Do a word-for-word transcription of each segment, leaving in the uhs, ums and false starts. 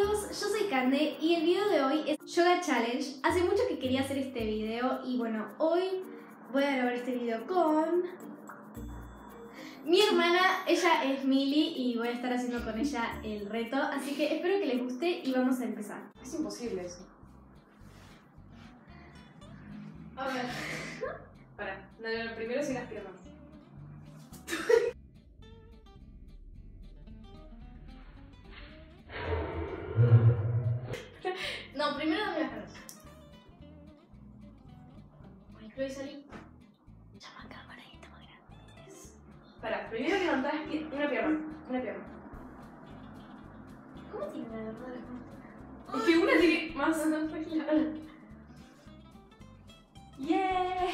amigos, yo soy Cande y el video de hoy es Yoga Challenge. Hace mucho que quería hacer este video y bueno, hoy voy a grabar este video con mi hermana. Ella es Milly y voy a estar haciendo con ella el reto, así que espero que les guste y vamos a empezar. Es imposible eso. A ver, para, no, no, no, primero sin las piernas. No, primero dame las manos. Lo salí. Llama cámara y estamos grandes. Pará, primero levantar una pierna. Una pierna. ¿Cómo tiene la verdad las manos? Es que una tiene más o menos claro. ¡Yeah!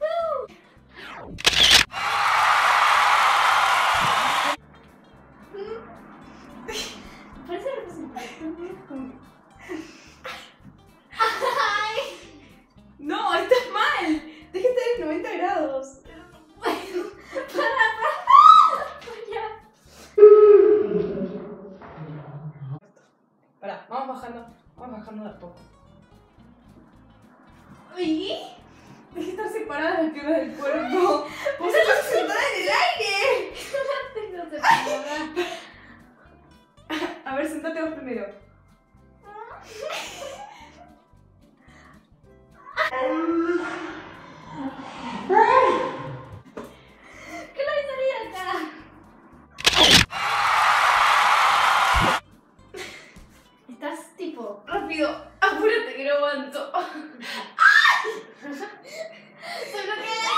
¡Woo! Vamos bajando de a poco. ¿Y? Deja de estar separadas las piernas del cuerpo. ¡Vos estás sentada en el aire! No tengo separadas. A ver, sentate vos primero. Apúrate que no aguanto. ¡Ay! Se bloquea la...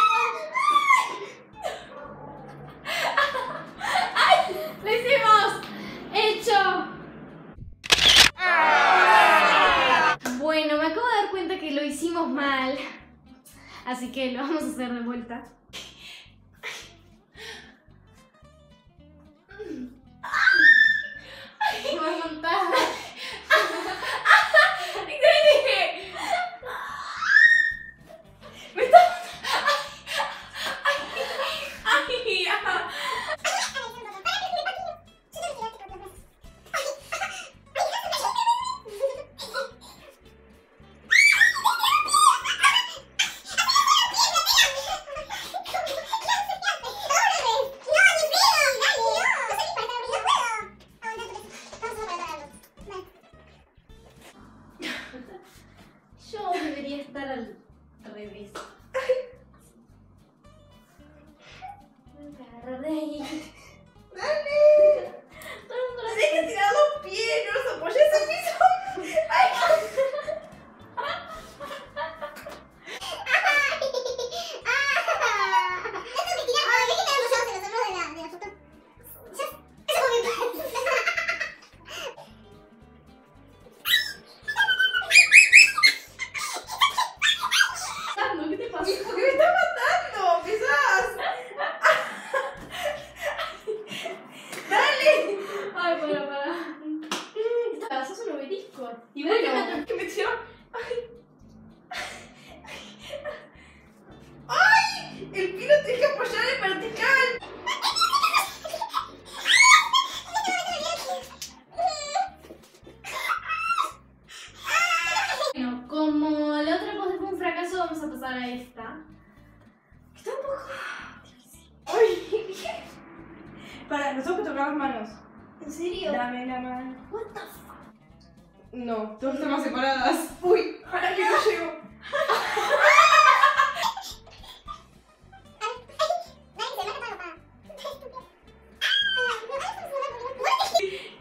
¡Ay! ¡Lo hicimos! ¡Hecho! ¡Ah! Bueno, me acabo de dar cuenta que lo hicimos mal, así que lo vamos a hacer de vuelta. Y bueno, bueno, que me tiró. Ay. ¡Ay! El pino tiene que apoyar el vertical. Bueno, como la otra pose fue un fracaso, vamos a pasar a esta. Que tampoco. ¡Ay! Para, nos tengo que tocar las manos. ¿En serio? Dame la mano. What the fuck? No, todos estamos separadas. Uy, para que no llego.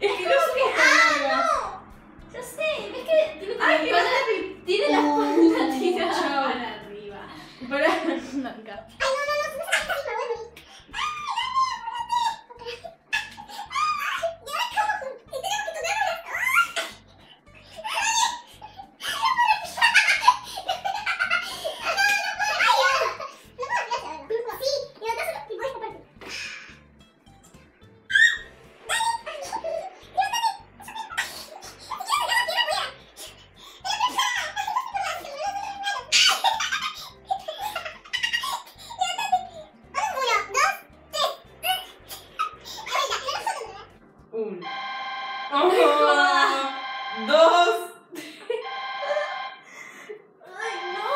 Es que no sé. Ah, no. Ya sé, ves que tiene la espalda. Tiene la espalda tirada para arriba. Para acá. No me jodas. Dos. Ay, no.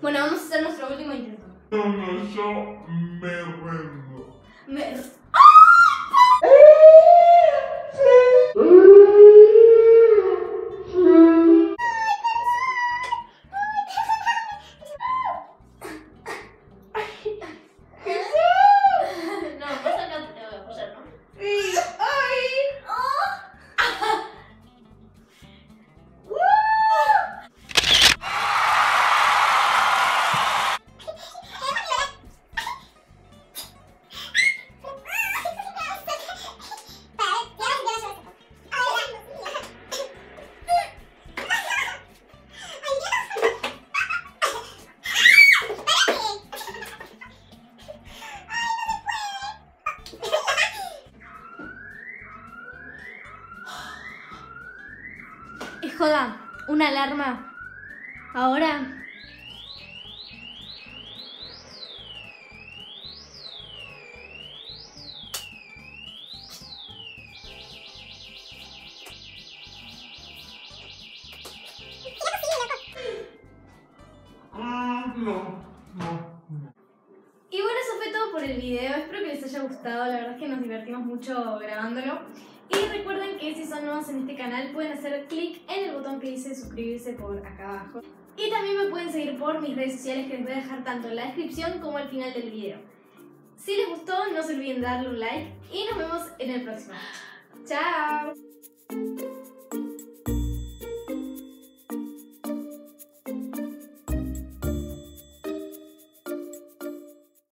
Bueno, vamos a hacer nuestro último intento. No, no, yo me vengo. Me... Joda, una alarma. Ahora. Y bueno, eso fue todo por el video. Espero que les haya gustado. La verdad es que nos divertimos mucho grabándolo. Y recuerden que si son nuevos en este canal pueden hacer clic en el botón que dice suscribirse por acá abajo. Y también me pueden seguir por mis redes sociales que les voy a dejar tanto en la descripción como al final del video. Si les gustó no se olviden darle un like y nos vemos en el próximo. ¡Chao!